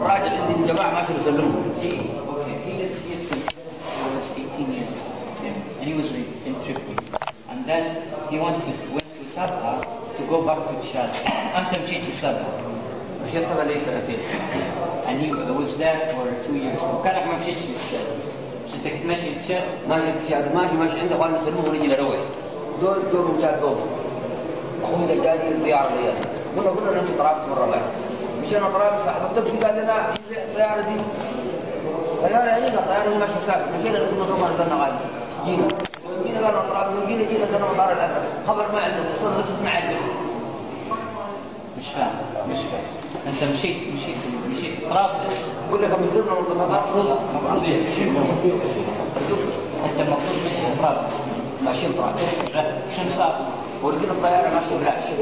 راجل انت الجماعه ما كانوا يسلموا. Okay, he lives here since he was 18 years old. And he was in Tripoli. And then he went to Sabha to go back to Chad. Until she to Sabha. مشيت عليه سنتين. And he was there for 2 years. وكانك ما مشيتش للشاد. مش انت كنت ماشي للشاد؟ ما مشيت للشاد، ماشي عندك وانا نسلموه ونجي نروح. دور مشات دوم. اخوي ده جاني الطياره ديالي. قلنا نمشي طرابلس مره واحده. مشينا طرابلس الطقسي قال لنا الطياره دي طياره هيجي طياره ما حساب مشينا كنا نظرنا غالي جينا قالوا طرابلس جينا درنا مطار الاسد خبر ما عندنا وصلنا نسمع بس مش فاهم انت مشيت طرابلس بقول لك من درنا مطار المفروض انت المفروض مشيت طرابلس ماشيين طرابلس شنو صار ولكن الطياره ما شفتهاش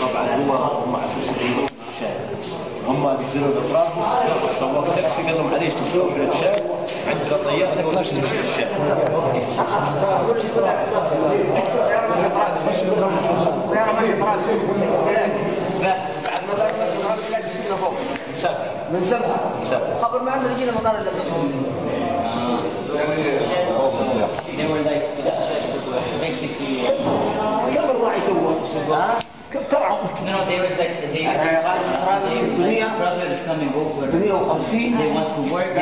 طبعا هم عشان يجيبوا شاي هم بيجروا لطرابلس صوروا تاكسي قال لهم عليش تسوقوا في الشاي عندنا طياره 12 نمشي للشاي الطياره ما هي طرابلس بعد ما دارنا في الطرابلس لا جينا فوق من سبعه قبل ما عندنا جينا مطار They were like, basically... No, they were like, they brother is coming over. They want to work.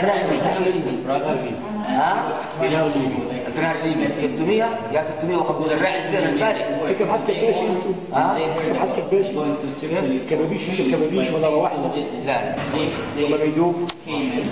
They came